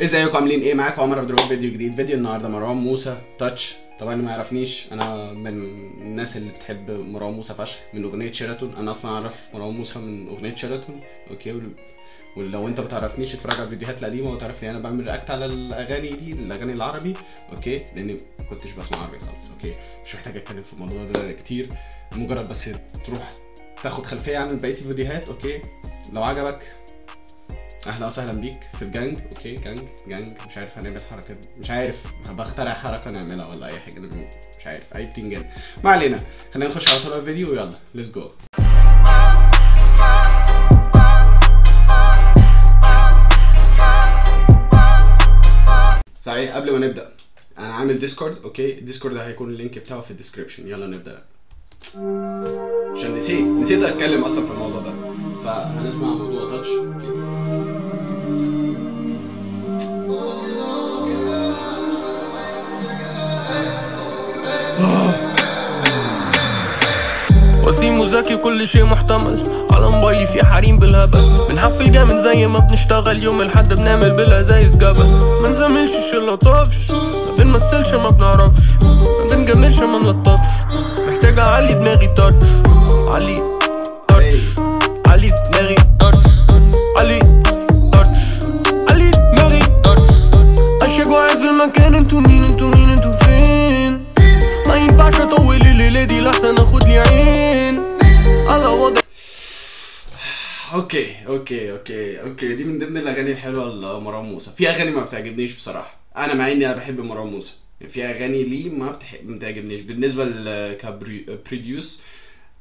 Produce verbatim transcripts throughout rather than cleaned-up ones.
ازيكم عاملين ايه؟ معاكم عمر عبد الرحمن فيديو جديد. فيديو النهارده مروان موسى تاتش. طبعا اللي ما يعرفنيش، انا من الناس اللي بتحب مروان موسى فشخ من اغنيه شيراتون. انا اصلا اعرف مروان موسى من اغنيه شيراتون، اوكي؟ ولو انت ما تعرفنيش اتفرج على الفيديوهات القديمه وتعرفني انا بعمل رياكت على الاغاني دي، الاغاني العربي، اوكي؟ لاني ما كنتش بسمع عربي خالص، اوكي؟ مش محتاج اتكلم في الموضوع ده كتير، مجرد بس تروح تاخد خلفيه عن بقيه الفيديوهات، اوكي؟ لو عجبك اهلا وسهلا بيك في الجانج، اوكي؟ جانج جانج مش عارف هنعمل حركه، مش عارف بخترع حركه نعملها ولا اي حاجه، مش عارف اي بتنجان. ما علينا، خلينا نخش على طول الفيديو ويلا ليتس جو. صحيح قبل ما نبدا انا عامل ديسكورد، اوكي؟ الديسكورد هيكون اللينك بتاعه في الديسكربشن. يلا نبدا عشان نسيت نسيت اتكلم اصلا في الموضوع ده، فهنسمع موضوع تاتش. وسيم وذكي كل شيء محتمل، على موبايلي في حريم بالهبل، بنحفل جامد زي ما بنشتغل، يوم الحد بنعمل بلا زي جبل، ما نزملش الشله طفش، ما بنمثلش ما بنعرفش، ما بنجملش ما بنلطفش، محتاج اعلي دماغي تاتش، علي تاتش، علي دماغي تاتش، علي تاتش، علي دماغي تاتش، اشيك واقف في المكان. انتوا مين انتوا مين انتوا فين؟ ما ينفعش اطول الليله دي، لحسن اخد لي عين. اوكي اوكي اوكي اوكي دي من ضمن الاغاني الحلوه لمروان موسى. في اغاني ما بتعجبنيش بصراحه، انا مع اني انا بحب مروان موسى، في اغاني ليه ما بتح... ما بتعجبنيش. بالنسبه لكبريديوس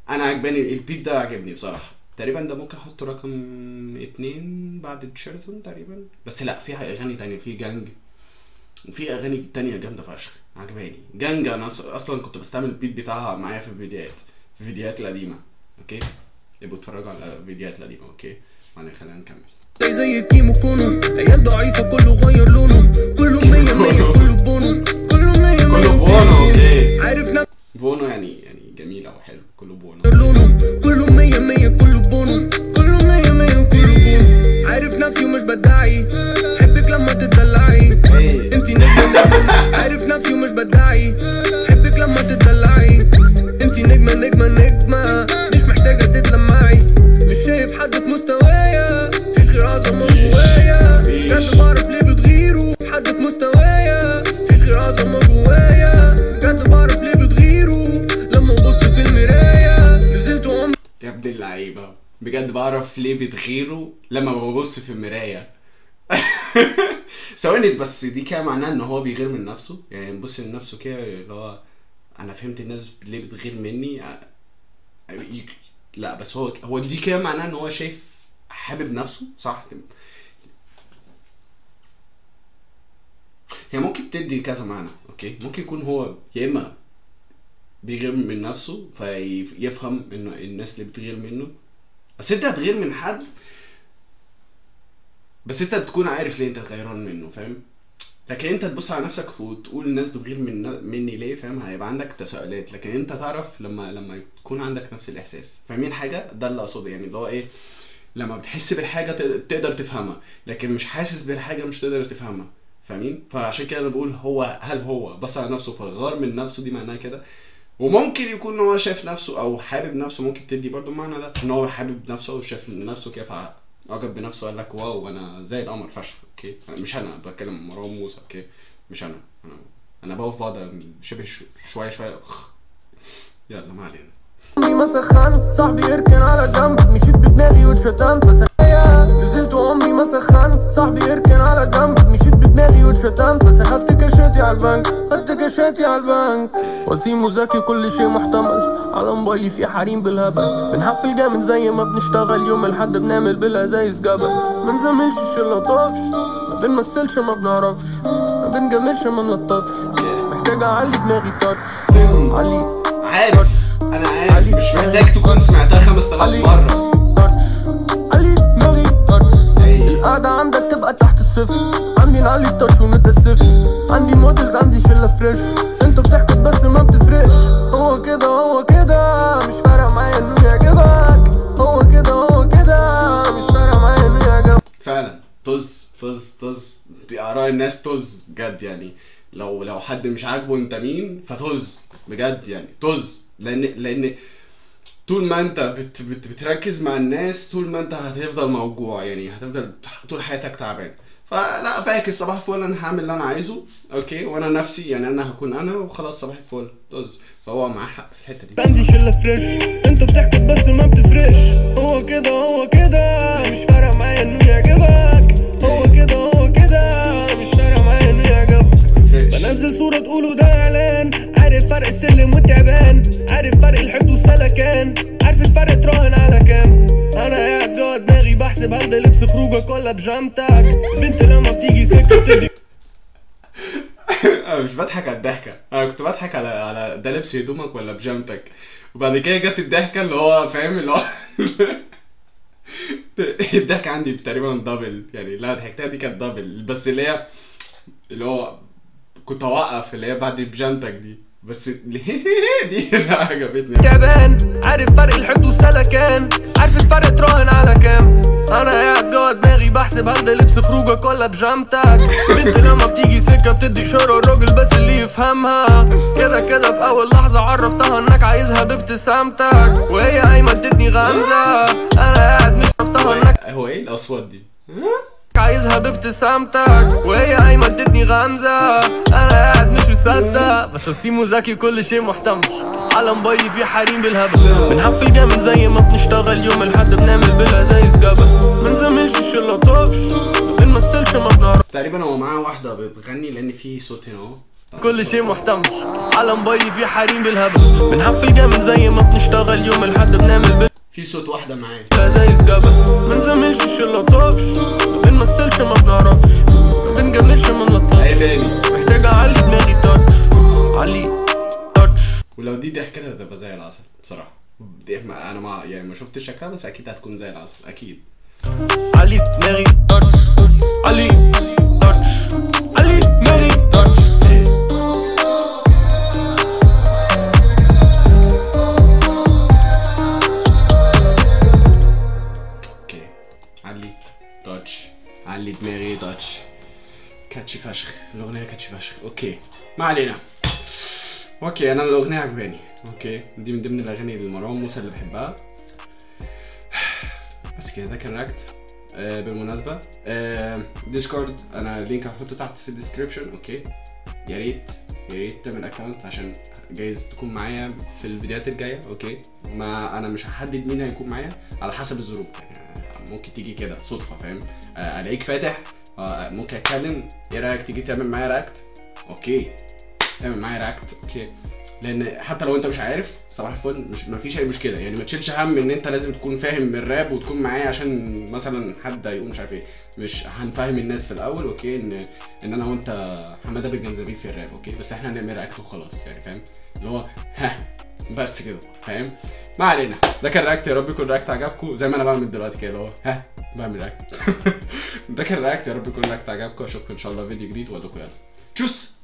انا عجباني البيت ده، عجبني بصراحه. تقريبا ده ممكن احطه رقم اتنين بعد شيراتون تقريبا، بس لا، في اغاني تانية، في جانج وفي اغاني تانية جامده فشخ عجباني. جانج انا اصلا كنت بستعمل البيت بتاعها معايا في الفيديوهات في الفيديوهات القديمه، اوكي؟ يبقوا اتفرجوا على الفيديوهات القديمه، اوكي؟ معلش خلينا نكمل. زي زي الكيمو كونو، عيال ضعيفه كله غير لونه، كله مية مية كله بونو، كله مية مية كله بونو، اوكي؟ عارف بونو يعني يعني جميل او حلو، كله بونو كله مية مية كله بونو، كله مية مية كله بونو، عارف نفسي ومش بدعي، حبك لما تتدلعي، انتي نجمة، عارف نفسي ومش بدعي، حبك لما تتدلعي، انتي نجمة نجمة نجمة، مش محتاجة تتلمعي، مش شايف حد في مستوايا، مفيش غير عظمة جوايا، كنت بعرف ليه بتغيروا، حد في مستوايا، مفيش غير عظمة جوايا، كنت بعرف ليه بتغيروا، لما ببص في المراية، نزلت عمري يا ابن اللعيبة، بجد بعرف ليه بتغيروا لما ببص في المراية. ثواني بس، دي كده معناها ان هو بيغير من نفسه، يعني بيبص لنفسه كده اللي هو انا فهمت الناس ليه بتغير مني. لا بس هو هو دي كده معناها ان هو شايف حابب نفسه، صح؟ هي ممكن تدي كذا معنى، اوكي؟ ممكن يكون هو يا اما بيغير من نفسه فيفهم ان الناس اللي بتغير منه، بس انت هتغير من حد بس انت تكون عارف ليه انت غيران منه، فاهم؟ لكن انت تبص على نفسك وتقول الناس بتغير من مني ليه، فاهم؟ هيبقى عندك تساؤلات، لكن انت تعرف لما لما تكون عندك نفس الاحساس. فاهمين حاجه؟ ده اللي اقصده، يعني اللي هو ايه، لما بتحس بالحاجه تقدر تفهمها، لكن مش حاسس بالحاجه مش تقدر تفهمها، فاهمين؟ فعشان كده انا بقول هو هل هو بص على نفسه فغار من نفسه، دي معناها كده. وممكن يكون هو شايف نفسه او حابب نفسه، ممكن تدي برده المعنى ده، ان هو حابب نفسه وشايف نفسه كيف اعجب بنفسه، قال لك واو انا زي القمر فشخ، اوكي؟ مش انا بتكلم، مروان موسى، اوكي؟ مش انا انا انا بقف بعض شبه شويه شويه. يلا ما علينا. عمري ما سخنت، صاحبي اركن على جنب، مشيت بدماغي واتشتمت، بس نزلت وعمري ما سخنت، صاحبي اركن على جنب، مشيت بدماغي واتشتمت، بس خدت كشاتي على البنك، خدت كشاتي على البنك. وسيم وذكي كل شيء محتمل، على موبايلي في حريم بالهبل، بنحفل جامد زي ما بنشتغل، يوم الحد بنعمل بلا زي جبل، ما نزملش الشله طفش، ما بنمثلش ما بنعرفش، ما بنجملش ما نلطفش، محتاج اعلي دماغي تاتش، علي عارف انا عارف، مش محتاج تكون سمعتها خمسة آلاف مره. القعدة عندك تبقى تحت الصفر، عندي نعلي التاتش ومتأسفش، عندي مودلز عندي شلة فريش، انتوا بتحكوا بس ما بتفرقش، هو كده هو كده مش فارق معايا انه يعجبك، هو كده هو كده مش فارق معايا انه يعجبك. فعلا طز طز طز اراء الناس طز بجد يعني. لو لو حد مش عاجبه انت مين فطز بجد يعني، طز. لان لان طول ما انت بت بت بتركز مع الناس طول ما انت هتفضل موجوع يعني، هتفضل طول حياتك تعبان. فلا فاكس صباح الفول، انا هعمل اللي انا عايزه اوكي، وانا نفسي يعني انا هكون انا وخلاص صباح الفول طز. فهو معاه حق في الحته دي. عندي شله فريش، انتوا بتحكوا بس ما بتفرقش، هو كده هو كده مش فارق معايا انه يعجبك، هو كده هو كده مش فارق معايا انه يعجبك. بنزل صوره تقولوا ده اعلان، عارف فرق السلم والتعبان، عارف فرق الحقد والسلكان، عارف الفرق تراهن على كام. انا قاعد جوه دماغي بحسب هل ده لبس خروجك ولا بجامتك، بنت لما بتيجي سكه بتدي. انا مش بضحك على الضحكه، انا كنت بضحك على على ده لبس هدومك ولا بجامتك، وبعد كده جت الضحكه اللي هو فاهم اللي هو الضحكه عندي تقريبا دبل يعني، لا ضحكتها دي كانت دبل، بس اللي هي اللي هو كنت هوقف اللي هي بعد بجامتك دي، بس دي لا عجبتني. تعبان، عارف فرق الحقد والسلكان، عارف الفرق تراهن على كام. انا قاعد جوه دماغي بحسب هل ده لبس خروجك ولا بجامتك، بنت لما بتيجي سكه بتدي اشاره الراجل بس اللي يفهمها، كده كده في اول لحظه عرفتها انك عايزها بابتسامتك، وهي قايمه ادتني غمزه، انا قاعد مش عرفتها انك هو ايه الاصوات دي؟ عايزها بابتسامتك، وهي قايمه ادتني غمزه، انا قاعد مش مصدق. بس وسيمو ذكي كل شيء محتمل، على موبايلي في حريم بالهبل، بنحفل جامد زي ما بنشتغل يوم الحد بنعمل بلا زي الجبل، ما نزملش الشله طفش، ما بنمثلش ما بنعرفش. تقريبا هو معاه واحده بتغني لان في صوت هنا اهو. كل شيء محتمل، على موبايلي في حريم بالهبل، بنحفل جامد زي ما بنشتغل يوم الحد بنعمل بلا في صوت واحده معايا بلا زي الجبل، ما نزملش الشله طفش، ما بنمثلش ما بنعرفش، ما بنجملش ما بنلطفش، محتاج اعلي دماغي تاتش، علي تاتش. ولو دي ضحكتها هتبقى زي العسل بصراحه، دي انا ما يعني ما شفتش شكلها بس اكيد هتكون زي العسل اكيد. علي دماغي تاتش، علي تاتش، علي دماغي تاتش. اوكي، علي تاتش، علي دماغي تاتش. كاتشي فشخ، الاغنيه كاتشي فشخ. اوكي ما علينا. اوكي انا الاغنيه عجباني، اوكي دي من ضمن الاغاني لمروان موسى اللي بحبها. بس كده ده كان رياكت. آه بالمناسبه آه ديسكورد انا اللينك هحطه تحت في الديسكربشن، اوكي يا ريت يا ريت تعمل اكونت عشان جايز تكون معايا في الفيديوهات الجايه، اوكي ما انا مش هحدد مين هيكون معايا على حسب الظروف يعني، ممكن تيجي كده صدفه فاهم، الاقيك فاتح ممكن اتكلم ايه رايك تيجي تعمل معايا رياكت، اوكي تعمل معايا رياكت اوكي. لان حتى لو انت مش عارف صباح الفل مش مفيش اي مشكله يعني، ما تشيلش هم ان انت لازم تكون فاهم من الراب وتكون معايا عشان مثلا حد هيقول مش عارف ايه، مش هنفهم الناس في الاول اوكي ان ان انا وانت حماده بالجنزبيل في الراب اوكي، بس احنا هنعمل رياكت وخلاص يعني فاهم اللي هو ها بس كده فاهم. ما علينا ده كان رياكت، يا رب يكون رياكت عجبكم زي ما انا بعمل دلوقتي كده اهو ها بعمل رياكت. ده كان رياكت، يا رب يكون رياكت عجبكم، اشوفكم ان شاء الله فيديو جديد وادوكوا يلا تشوس.